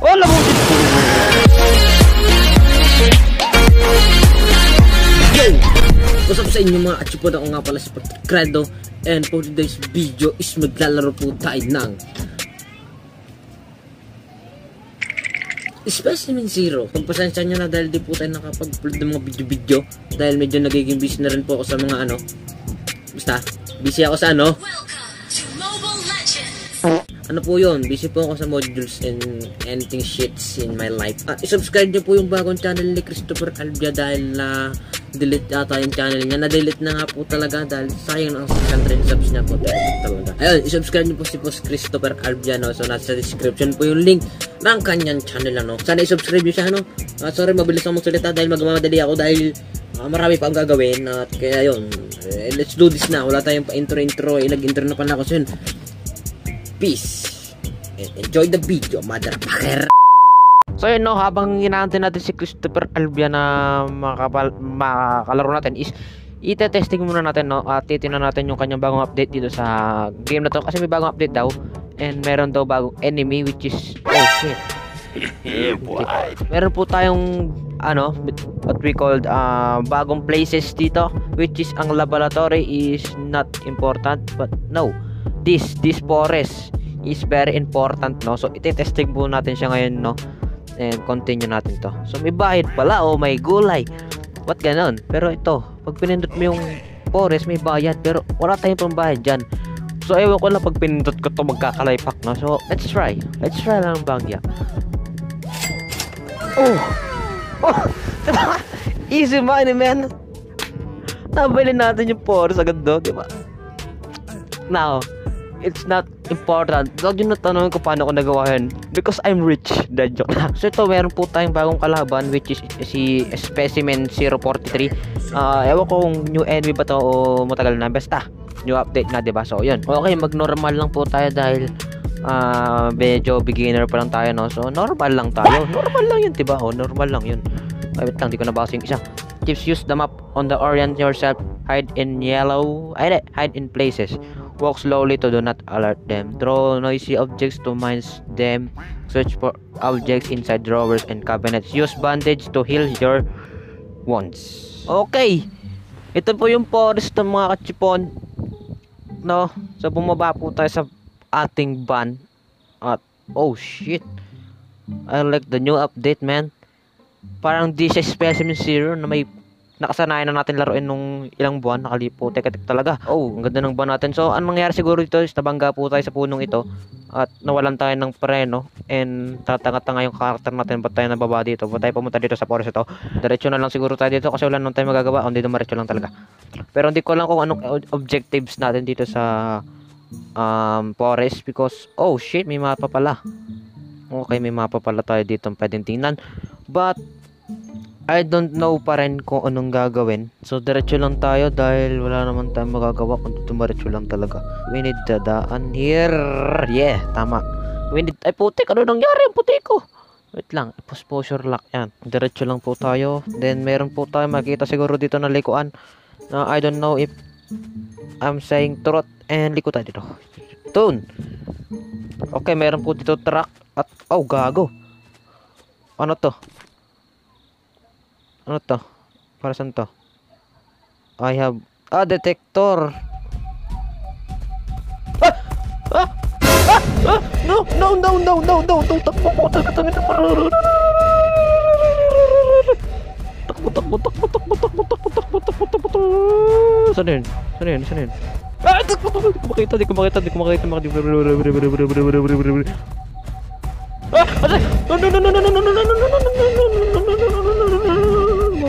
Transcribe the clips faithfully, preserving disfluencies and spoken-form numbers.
Oh, nabukit ko. Yo! What's up sa inyo mga atsipod? Ako nga pala si Patrick Credo. And for today's video is maglalaro po tayo ng Specimen Zero. Pagpasensya nyo na dahil di po tayo nakapag-upload ng mga video-video. Dahil medyo nagiging busy na rin po ako sa mga ano. Basta, busy ako sa ano. Ano po yun? Busy po ako sa modules and anything shits in my life. At isubscribe nyo po yung bagong channel ni Christopher Abria dahil na delete ata yung channel niya. Na-delete na nga po talaga dahil sayang ang six hundred subs niya po talaga. Ayun, isubscribe nyo po si Boss Christopher Calvia, no? So nasa description po yung link ng kanyang channel, ano. Sana isubscribe nyo siya, ano. Uh, sorry, mabilis ako magsalita dahil magmamadali ako dahil uh, marami pa ang gagawin. At kaya yun, eh, let's do this na. Wala tayong pa-intro-intro. Eh, nag-intro na pala ako. So yun, peace and enjoy the video, motherfucker. So yun, no, habang inaantay natin si Christopher Calvia na makakalaro natin is ite-testing muna natin, no, at titingnan natin yung kanyang bagong update dito sa game na to kasi may bagong update daw and meron daw bagong enemy which is oh shit. Meron po tayong ano, what we called uh, bagong places dito which is ang laboratory is not important but no. This, this forest is very important, no? So, iti-testing po natin siya ngayon, no? And continue natin to. So, may bahid pala. Oh, may gulay. What ganon? Pero ito, pag pinindot mo yung forest, may bayad. Pero wala tayong pambahid dyan. So, ewan ko lang pag pinindot ko to magkakalaypak, no? So, let's try. Let's try lang bangya. Oh! Oh! Diba? Easy money, man! Nabili natin yung forest agad do, diba? Now, it's not important. Huwag yun natanong ko paano ko nagawa yun because I'm rich. Dad, joke na. So ito, meron po tayong bagong kalaban which is si Specimen zero forty-three. uh, Ewan ko kung new enemy ba to o matagal na. Basta new update na, diba? So yun, okay, mag normal lang po tayo dahil uh, medyo beginner pa lang tayo, no? So normal lang tayo. Normal lang yun, diba? O, normal lang yun. Ay, wait lang, di ko nabasa yung isa. Tips: use the map on the orient yourself. Hide in yellow. Ay, hide in places. Walk slowly to do not alert them. Draw noisy objects to mine them. Search for objects inside drawers and cabinets. Use bandage to heal your wounds. Okay. Ito po yung forest ng mga kachipon, no? So bumaba po tayo sa ating van. At oh shit, I like the new update, man. Parang di siya Specimen Zero na may nakasanayan na natin laruin nung ilang buwan nakalipo. Teka-tek talaga. Oh, ang ganda ng buwan natin. So, anong nangyari siguro dito is nabangga po tayo sa punong ito at nawalan tayo ng preno and tatanga-tanga yung karakter natin. Ba't tayo nababa dito? Ba't tayo pumunta dito sa forest ito? Diretso na lang siguro tayo dito kasi wala nang tayo magagawa. O, dito maretso lang talaga. Pero hindi ko lang kung anong objectives natin dito sa um, forest because oh shit, may mapa pala. Okay, may mapa pala tayo dito pwedeng tingnan. But I don't know pa rin kung anong gagawin. So, diretso lang tayo dahil wala naman tayong magagawa kung tumaretso lang talaga. We need the daan here. Yeah, tama. We need... Ay, putik! Ano nangyari? Ang putik ko! Wait lang. Posture lock yan. Diretso lang po tayo. Then, meron po tayo makita siguro dito na likuan. Uh, I don't know if I'm saying trot and liko tayo dito. Tune! Okay, meron po dito truck at... Oh, gago! Ano to? Ano to? Para saan to? I have... Ah! Detector! Ah! Ah! Ah! Ah! No! No! No! No! No! No! No! Takbo po! Takbo! Takbo! Takbo! Takbo! Takbo! Takbo! Takbo! Takbo! Takbo! Takbo! Saan yun? Saan yun? Saan yun? Ah! Takbo! Di ko makita! Di ko makita! Di ko makita! Ah! No! No! No! No! No! No! No! No! No! No! Di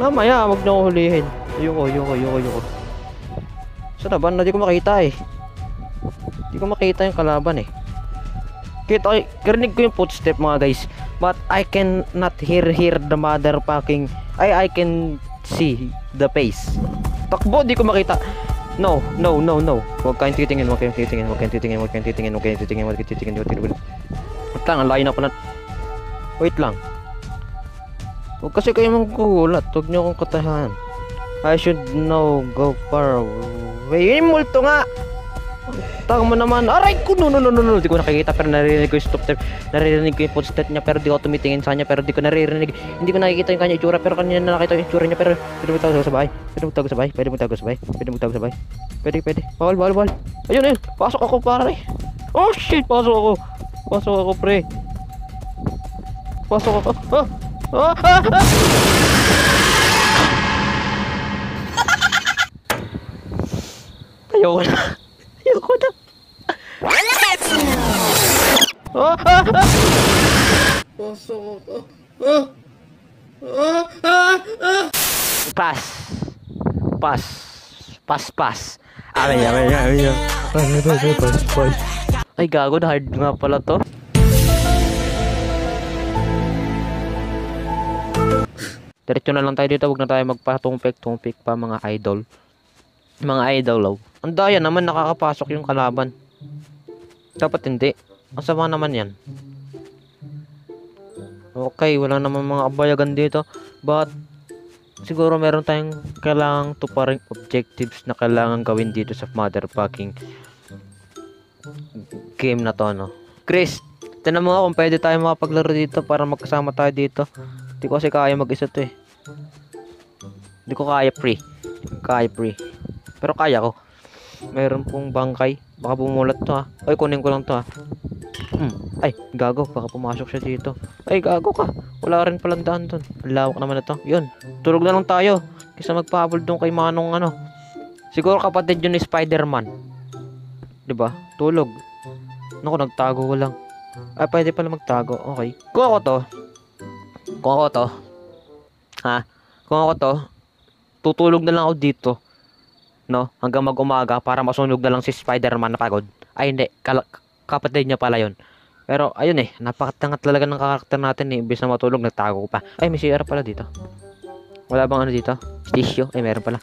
Mamaya, wag na ko hulihin. Ayoko, ayoko, ayoko, ayoko. Sana ba? Hindi ko makita eh. Hindi ko makita yung kalaban eh. Kita, karinig ko yung footstep mga guys, but I can not hear hear the motherfucking I I can see the face. Takbo, di ko makita. No, no, no, no. Huwag kayong titingin, huwag kayong titingin, huwag kayong titingin, huwag kayong titingin, huwag kayong titingin, huwag kayong titingin, huwag kayong titingin. Wait lang, ang layo na pala. Wait lang. Huwag kasi kayo manggulat, huwag niyo akong katahan. I should know, go far away. Yung multo nga! Tawag mo naman. Aray ko, no, no, no, no, no. Di ko nakikita pero naririnig ko yung stop step. Naririnig ko yung footstep niya pero di ko tumitingin sa niya. Pero di ko naririnig. Hindi ko nakikita yung kanya itsura. Pero kanina na nakita yung itsura niya. Pero pwede mo tago sa bahay. Pwede mo tago sa bahay. Pwede mo tago sa bahay. Pwede mo tago sa bahay. Pwede, pwede. Bawal, bawal, bawal. Ayun, ayun. Pasok ako, pare. Oh shit, pasok ako. Pasok ako, pre. Pasok ako. Ah! Ah! Ah! Ah! Ayoko na. Ayoko na. Oh, ah, ah. Pasok ako. Ah, ah, ah, ah. Pas. Pas. Pas, pas. Aray, aray, aray. Ay, gago. Hard nga pala to. Diretso na lang tayo dito. Huwag na tayo magpatumpik-tumpik pa mga idol. Mga idol, oh. Ang daya naman, nakakapasok yung kalaban. Dapat hindi. Ang sama naman yan. Okay, wala naman mga abayagan dito. But, siguro meron tayong kailangang tuparing objectives na kailangan gawin dito sa motherfucking game na to, no? Chris, tinan mo nga kung pwede tayo makapaglaro dito para magkasama tayo dito. Hindi ko kasi kaya mag-isa to, eh. Hindi ko kaya free. Kaya free. Pero kaya ko. Meron pong bangkay. Baka bumulat to, ha. Ay, kunin ko lang to, ha. hmm. Ay, gago. Baka pumasok siya dito. Ay, gago ka. Wala rin palang daan dun. Lawak naman na to. Yun. Tulog na lang tayo. Kaysa magpahabol dun kay Manong ano. Siguro kapatid yun ni Spider-Man. Diba? Tulog. Naku, nagtago ko lang. Ay, pwede pala magtago. Okay. Kung ako to. Kung ako to. Ha? Kung ako to. Tutulog na lang ako dito. No, hanggang mag-umaga para masunog na lang si Spider-Man na pagod. Ay hindi, kapatid niya pala yun. Pero ayun eh, napakatangat talaga ng karakter natin eh. Imbis na matulog, nagtago ko pa. Ay, may C R pala dito. Wala bang ano dito? Tissue? Ay, meron pala.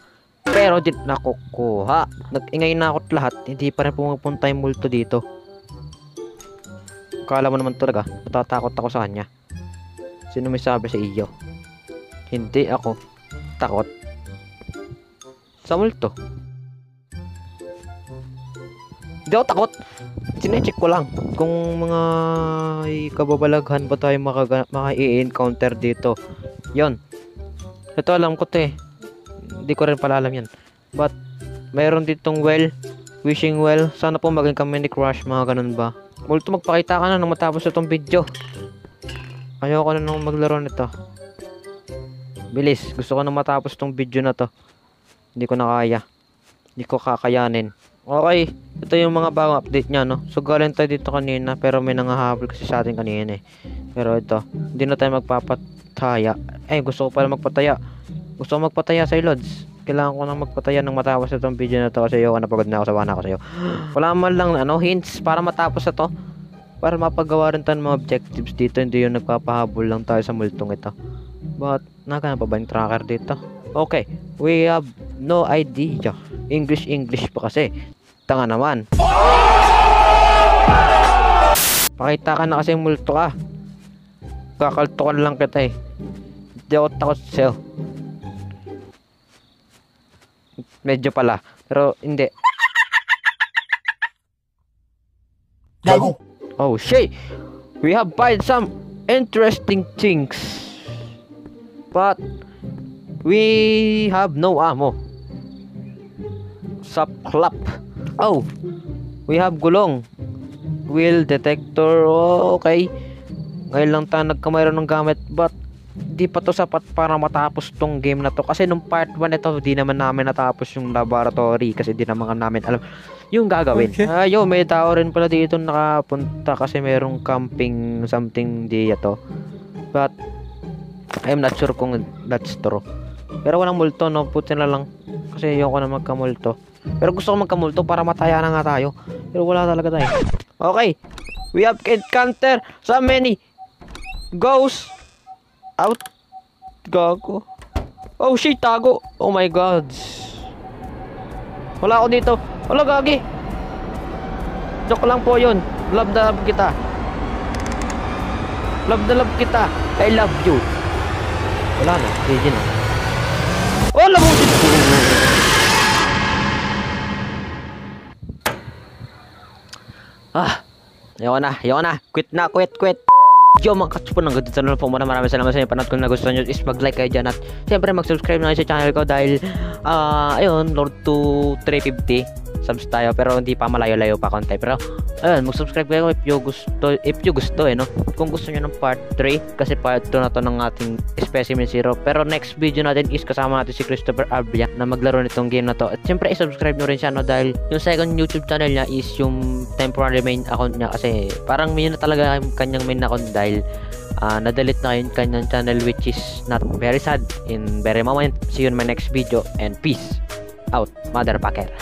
Pero dito nakukuha. Nag-ingay na ako't lahat. Hindi pa rin pumupunta yung multo dito. Kala mo naman talaga, matatakot ako sa kanya. Sino may sabi sa iyo? Hindi ako takot sa multo. Hindi ako takot. Sinecheck ko lang kung mga kababalaghan ba tayo maka-i-encounter dito. Yun. Ito alam ko to eh. Hindi ko rin pala alam yan. But, mayroon ditong well. Wishing well. Sana po maging kami ni Crush. Mga ganun ba. Multo, magpakita ka na nang matapos itong video. Ayoko na nang maglaro nito. Bilis. Gusto ko na matapos itong video na to. Hindi ko na kaya. Hindi ko kakayanin. Okay. Ito yung mga bagong update niya, no? So, galing tayo dito kanina. Pero may nangahabol kasi sa atin kanina, eh. Pero ito. Hindi na tayo magpapataya. Eh, gusto ko pala magpataya. Gusto ko magpataya sa Lods. Kailangan ko nang magpataya nang matapos itong video na to. Kasi ayoko, napagod na ako. Sawa na ako sa'yo. Wala man lang, ano, hints para matapos ito. Para mapagawa rin tayo ng mga objectives dito. Hindi yung nagpapahabol lang tayo sa multong ito. But, nakakana pa ba yung tracker dito? Okay, we have no idea. English, English pa kasi. Tanga naman. Pakita ka na kasi multo ka. Kakaltukan lang kita eh. Hindi ako takot sa'yo. Medyo pala. Pero hindi. Gago. Oh shit. We have found some interesting things. But we have no ammo. Subclap. Oh, we have gulong. Wheel detector. Oh, okay. Ngayon lang tayo nagkamayroon ng gamit. But, di pa to sapat para matapos tong game na to. Kasi nung part one ito, di naman namin natapos yung laboratory. Kasi di naman namin alam yung gagawin. Okay. Ayo, may tao rin pala dito nakapunta. Kasi merong camping something di ito. But, I'm not sure kung that's true. Pero walang multo, no? Putin na lang. Kasi ayoko na magkamulto. Pero gusto ko magkamulto para mataya na nga tayo. Pero wala talaga tayo. Okay. We have encountered so many ghosts out. Gago. Oh shit, tago. Oh my god. Wala ako dito. Wala, gagi. Joke lang po yun. Love na love kita. Love na love kita. I love you. Wala na. G G na. Oh, love mo. Ah. Ayaw na. Ayaw na. Quit na. Quit. Quit. Yo mga katsupon, hanggang dito na lang po muna. Maraming salamat sa inyo panood. Kung nagustuhan nyo is mag-like kayo dyan at siyempre mag-subscribe na kayo sa channel ko dahil uh, ayun, Lord to three fifty subs tayo pero hindi pa, malayo-layo pa konti, pero ayun, mag-subscribe kayo if you gusto, if you gusto eh no, kung gusto nyo ng part three kasi part two na to ng ating Specimen Zero, pero next video natin is kasama natin si Christopher Abria na maglaro nitong game na to at siyempre i-subscribe nyo rin siya no, dahil yung second YouTube channel niya is yung temporary main account niya kasi parang main na talaga yung kanyang main account dahil Uh, na-delete na yung kanyang channel, which is not very sad in very moment. See you in my next video and peace out, motherfucker.